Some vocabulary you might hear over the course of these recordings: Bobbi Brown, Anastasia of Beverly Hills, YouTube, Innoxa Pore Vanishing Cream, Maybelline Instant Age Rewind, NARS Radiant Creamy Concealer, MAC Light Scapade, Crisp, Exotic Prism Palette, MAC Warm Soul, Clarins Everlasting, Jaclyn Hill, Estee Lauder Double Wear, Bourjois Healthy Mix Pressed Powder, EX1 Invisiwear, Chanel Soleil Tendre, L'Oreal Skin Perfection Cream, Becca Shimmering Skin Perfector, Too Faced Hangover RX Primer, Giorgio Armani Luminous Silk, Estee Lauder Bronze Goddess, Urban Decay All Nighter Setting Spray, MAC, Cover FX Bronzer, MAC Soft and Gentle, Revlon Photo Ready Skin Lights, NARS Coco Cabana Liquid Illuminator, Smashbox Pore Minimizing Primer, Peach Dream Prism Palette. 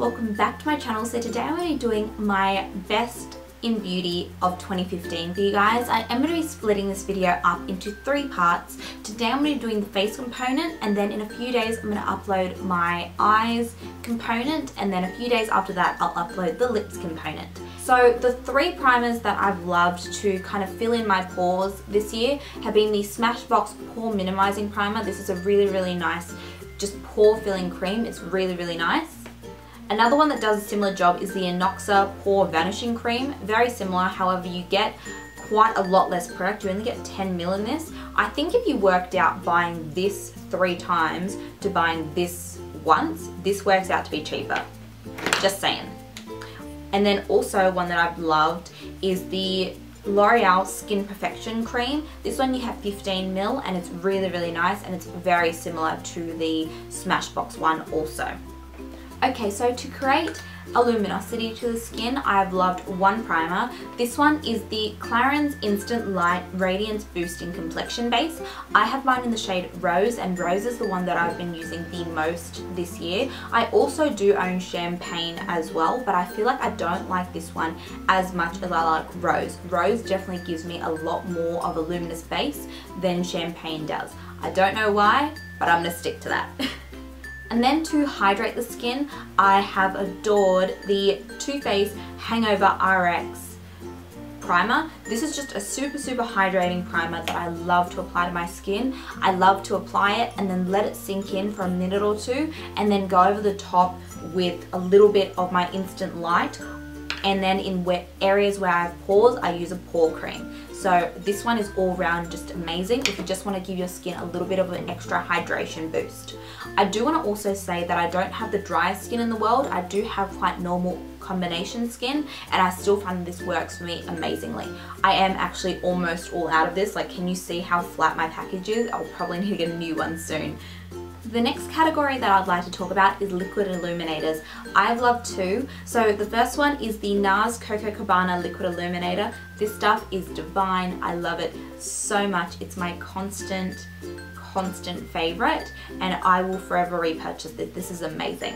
welcome back to my channel. So today I'm going to be doing my best in beauty of 2015 for you guys. I am going to be splitting this video up into 3 parts. Today I'm going to be doing the face component, and then in a few days I'm going to upload my eyes component, and then a few days after that I'll upload the lips component. So the 3 primers that I've loved to kind of fill in my pores this year have been the Smashbox Pore Minimizing Primer. This is a really nice just pore filling cream. It's really nice. Another one that does a similar job is the Innoxa Pore Vanishing Cream. Very similar, however you get quite a lot less product. You only get 10ml in this. I think if you worked out buying this 3 times to buying this once, this works out to be cheaper. Just saying. And then also one that I've loved is the L'Oreal Skin Perfection Cream. This one you have 15ml and it's really nice, and it's very similar to the Smashbox one also. Okay, so to create a luminosity to the skin, I've loved one primer. This one is the Clarins Instant Light Radiance Boosting Complexion Base. I have mine in the shade Rose, and Rose is the one that I've been using the most this year. I also do own Champagne as well, but I feel like I don't like this one as much as I like Rose. Rose definitely gives me a lot more of a luminous base than Champagne does. I don't know why, but I'm gonna stick to that. And then to hydrate the skin, I have adored the Too Faced Hangover RX Primer. This is just a super hydrating primer that I love to apply to my skin. I love to apply it and then let it sink in for a minute or two, and then go over the top with a little bit of my Instant Light. And then in wet areas where I have pores, I use a pore cream. So this one is all round just amazing if you just want to give your skin a little bit of an extra hydration boost. I do want to also say that I don't have the driest skin in the world. I do have quite normal combination skin, and I still find this works for me amazingly. I am actually almost all out of this. Like, can you see how flat my package is? I'll probably need to get a new one soon. The next category that I'd like to talk about is liquid illuminators. I've loved 2. So the first one is the NARS Coco Cabana Liquid Illuminator. This stuff is divine. I love it so much. It's my constant favorite, and I will forever repurchase it. This is amazing.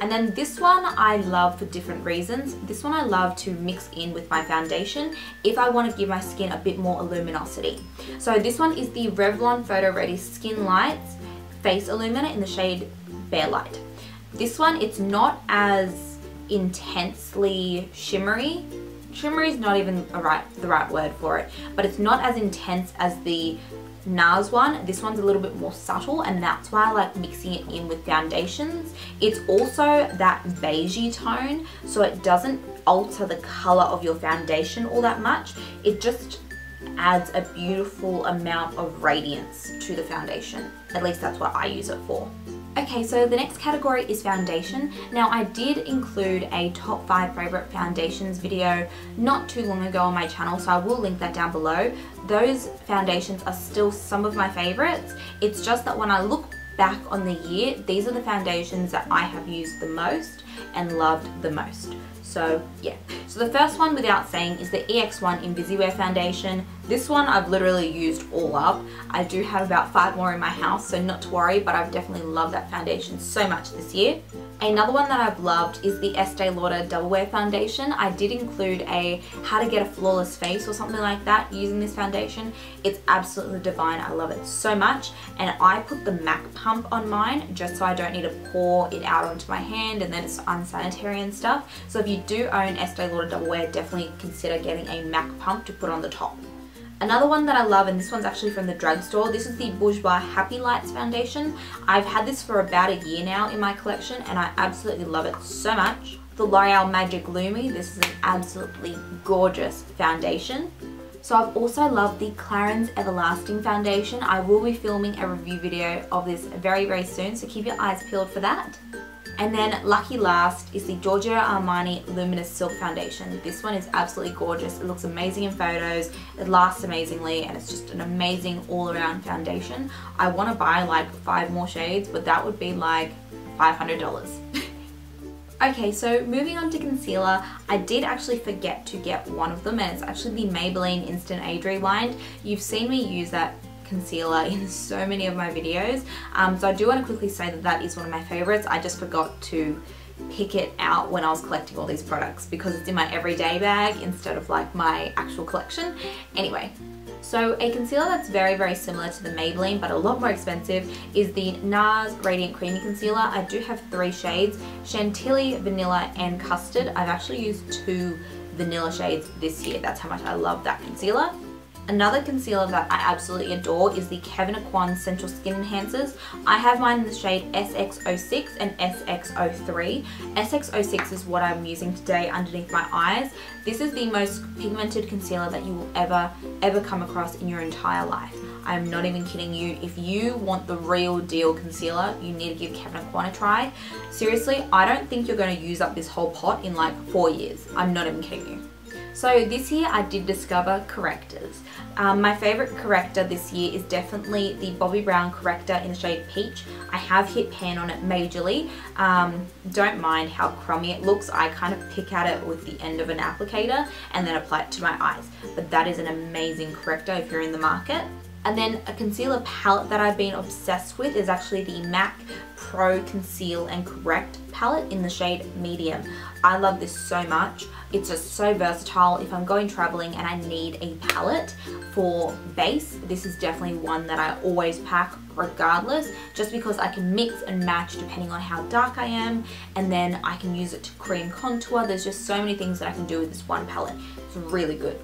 And then this one I love for different reasons. This one I love to mix in with my foundation if I want to give my skin a bit more luminosity. So this one is the Revlon Photo Ready Skin Lights Face Illuminator in the shade Bare Light. This one, it's not as intensely shimmery. Shimmery is not even the right word for it, but it's not as intense as the NARS one. This one's a little bit more subtle, and that's why I like mixing it in with foundations. It's also that beigey tone, so it doesn't alter the color of your foundation all that much. It just adds a beautiful amount of radiance to the foundation. At least that's what I use it for. Okay, so the next category is foundation. Now, I did include a top 5 favorite foundations video not too long ago on my channel, so I will link that down below. Those foundations are still some of my favorites. It's just that when I look back on the year, these are the foundations that I have used the most and loved the most. So yeah, so the first one without saying is the EX1 Invisiwear foundation. This one I've literally used all up. I do have about 5 more in my house, so not to worry, but I've definitely loved that foundation so much this year. Another one that I've loved is the Estee Lauder Double Wear foundation. I did include a how to get a flawless face or something like that using this foundation. It's absolutely divine. I love it so much, and I put the MAC pump on mine just so I don't need to pour it out onto my hand and then it's unsanitary and stuff. So if you do own Estee Lauder Double Wear, definitely consider getting a MAC pump to put on the top. Another one that I love, and this one's actually from the drugstore, this is the Bourjois Happy Lights foundation. I've had this for about a year now in my collection, and I absolutely love it so much. The L'Oreal Magic Lumi, this is an absolutely gorgeous foundation. So I've also loved the Clarins Everlasting foundation. I will be filming a review video of this very soon, so keep your eyes peeled for that. And then lucky last is the Giorgio Armani Luminous Silk foundation. This one is absolutely gorgeous. It looks amazing in photos. It lasts amazingly, and it's just an amazing all-around foundation. I want to buy like 5 more shades, but that would be like $500. Okay, so moving on to concealer, I did actually forget to get one of them, and it's actually the Maybelline Instant Age Rewind. You've seen me use that concealer in so many of my videos, so I do want to quickly say that that is one of my favorites. I just forgot to pick it out when I was collecting all these products because it's in my everyday bag instead of like my actual collection. Anyway, so a concealer that's very, very similar to the Maybelline but a lot more expensive is the NARS Radiant Creamy Concealer. I do have three shades, Chantilly, Vanilla and Custard. I've actually used two vanilla shades this year. That's how much I love that concealer. Another concealer that I absolutely adore is the Kevyn Aucoin Central Skin Enhancers. I have mine in the shade SX06 and SX03. SX06 is what I'm using today underneath my eyes. This is the most pigmented concealer that you will ever come across in your entire life. I'm not even kidding you. If you want the real deal concealer, you need to give Kevyn Aucoin a try. Seriously, I don't think you're going to use up this whole pot in like 4 years. I'm not even kidding you. So this year I did discover correctors. My favourite corrector this year is definitely the Bobbi Brown corrector in the shade Peach. I have hit pan on it majorly. Don't mind how crummy it looks. I kind of pick at it with the end of an applicator and then apply it to my eyes. But that is an amazing corrector if you're in the market. And then a concealer palette that I've been obsessed with is actually the MAC Pro Conceal and Correct palette in the shade Medium. I love this so much. It's just so versatile. If I'm going traveling and I need a palette for base, this is definitely one that I always pack regardless, just because I can mix and match depending on how dark I am, and then I can use it to cream contour. There's just so many things that I can do with this one palette. It's really good.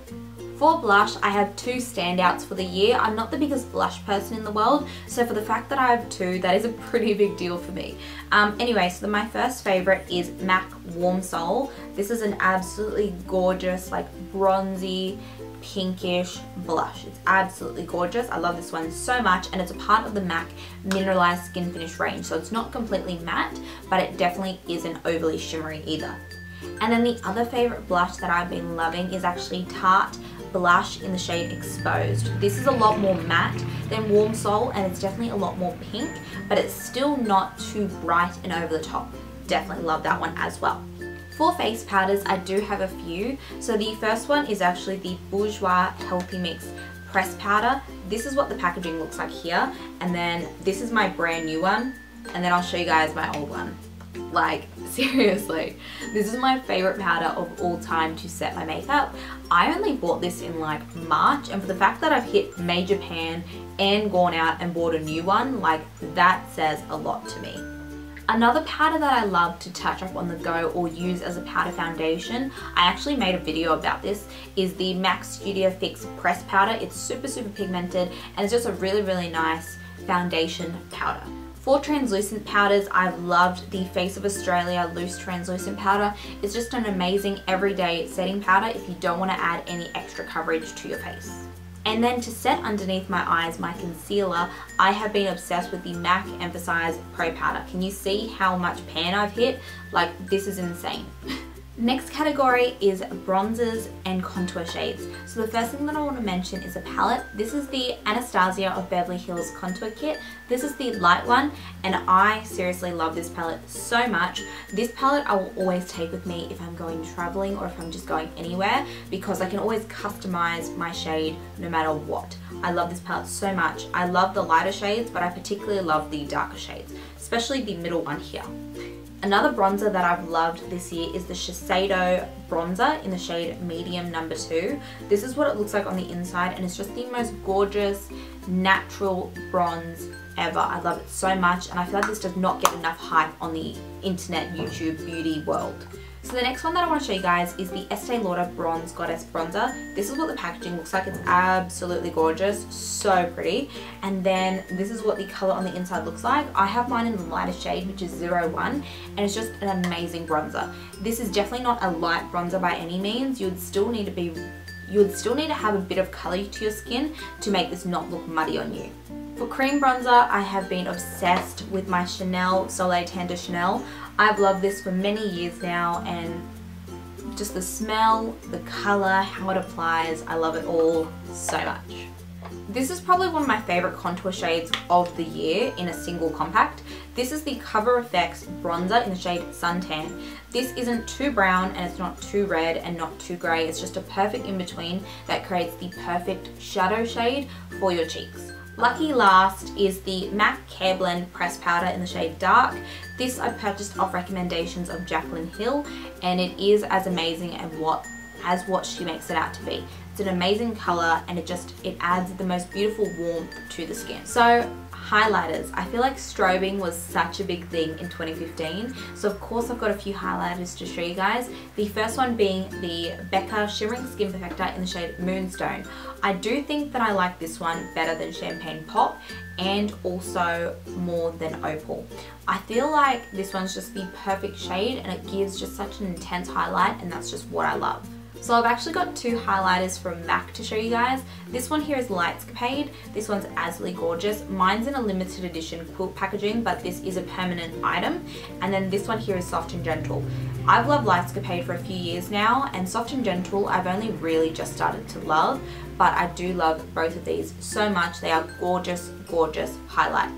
For blush, I have two standouts for the year. I'm not the biggest blush person in the world, so for the fact that I have two, that is a pretty big deal for me. Anyway, so my first favourite is MAC Warm Soul. This is an absolutely gorgeous, like bronzy, pinkish blush. It's absolutely gorgeous. I love this one so much, and it's a part of the MAC Mineralized Skin Finish range, so it's not completely matte, but it definitely isn't overly shimmery either. And then the other favourite blush that I've been loving is actually Tarte Blush in the shade Exposed. This is a lot more matte than Warm Soul, and it's definitely a lot more pink, but it's still not too bright and over the top. Definitely love that one as well. For face powders, I do have a few. So the first one is actually the Bourjois Healthy Mix Pressed Powder. This is what the packaging looks like here, and then this is my brand new one, and then I'll show you guys my old one. Like, seriously, this is my favorite powder of all time to set my makeup. I only bought this in like March, and for the fact that I've hit major pan and gone out and bought a new one, like, that says a lot to me. Another powder that I love to touch up on the go or use as a powder foundation, I actually made a video about this, is the MAC Studio Fix Pressed Powder. It's super pigmented, and it's just a really nice foundation powder. For translucent powders, I've loved the Face of Australia Loose Translucent Powder. It's just an amazing everyday setting powder if you don't want to add any extra coverage to your face. And then to set underneath my eyes my concealer, I have been obsessed with the MAC Emphasize Pro Powder. Can you see how much pan I've hit? Like, this is insane. Next category is bronzers and contour shades. So the first thing that I want to mention is a palette. This is the Anastasia of Beverly Hills Contour Kit. This is the light one, and I seriously love this palette so much. This palette I will always take with me if I'm going traveling or if I'm just going anywhere, because I can always customize my shade no matter what. I love this palette so much. I love the lighter shades, but I particularly love the darker shades, especially the middle one here. Another bronzer that I've loved this year is the Shiseido Bronzer in the shade Medium No. 2. This is what it looks like on the inside, and it's just the most gorgeous natural bronze ever. I love it so much, and I feel like this does not get enough hype on the internet, YouTube, beauty world. So the next one that I want to show you guys is the Estee Lauder Bronze Goddess Bronzer. This is what the packaging looks like. It's absolutely gorgeous, so pretty. And then this is what the colour on the inside looks like. I have mine in the lighter shade, which is 01, and it's just an amazing bronzer. This is definitely not a light bronzer by any means. You would still need to have a bit of colour to your skin to make this not look muddy on you. For cream bronzer, I have been obsessed with my Chanel Soleil Tendre Chanel. I've loved this for many years now, and just the smell, the colour, how it applies, I love it all so much. This is probably one of my favourite contour shades of the year in a single compact. This is the Cover FX Bronzer in the shade Suntan. This isn't too brown, and it's not too red and not too grey. It's just a perfect in-between that creates the perfect shadow shade for your cheeks. Lucky last is the MAC Care Blend Pressed Powder in the shade Dark. This I purchased off recommendations of Jaclyn Hill, and it is as amazing as what she makes it out to be. It's an amazing colour, and it adds the most beautiful warmth to the skin. So highlighters, I feel like strobing was such a big thing in 2015, so of course I've got a few highlighters to show you guys. The first one being the Becca Shimmering Skin Perfector in the shade Moonstone. I do think that I like this one better than Champagne Pop, and also more than Opal. I feel like this one's just the perfect shade, and it gives just such an intense highlight, and that's just what I love. So I've actually got two highlighters from MAC to show you guys. This one here is Light Scapade. This one's Absolutely Gorgeous. Mine's in a limited edition quilt packaging, but this is a permanent item. And then this one here is Soft and Gentle. I've loved Light Scapade for a few years now, and Soft and Gentle I've only really just started to love, but I do love both of these so much. They are gorgeous, gorgeous highlights.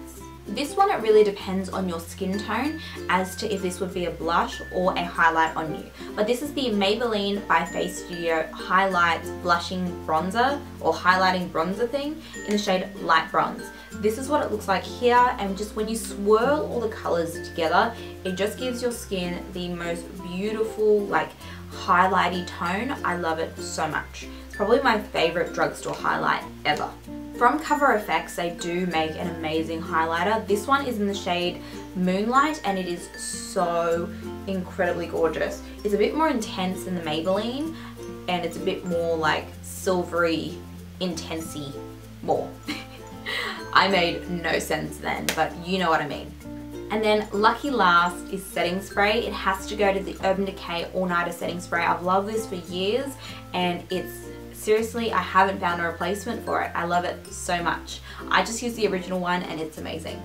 This one, it really depends on your skin tone as to if this would be a blush or a highlight on you. But this is the Maybelline by Face Studio Highlights Blushing Bronzer, or Highlighting Bronzer thing, in the shade Light Bronze. This is what it looks like here, and just when you swirl all the colours together, it just gives your skin the most beautiful, like, highlighty tone. I love it so much. It's probably my favourite drugstore highlight ever. From Cover FX, they do make an amazing highlighter. This one is in the shade Moonlight, and it is so incredibly gorgeous. It's a bit more intense than the Maybelline, and it's a bit more like silvery, intensey more. I made no sense then, but you know what I mean. And then lucky last is setting spray. It has to go to the Urban Decay All Nighter Setting Spray. I've loved this for years, and it's seriously, I haven't found a replacement for it. I love it so much. I just use the original one, and it's amazing.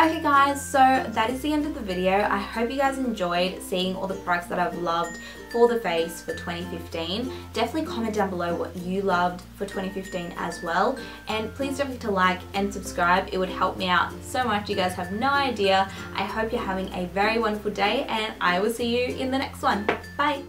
Okay guys, so that is the end of the video. I hope you guys enjoyed seeing all the products that I've loved for the face for 2015. Definitely comment down below what you loved for 2015 as well. And please don't forget to like and subscribe. It would help me out so much. You guys have no idea. I hope you're having a very wonderful day, and I will see you in the next one. Bye.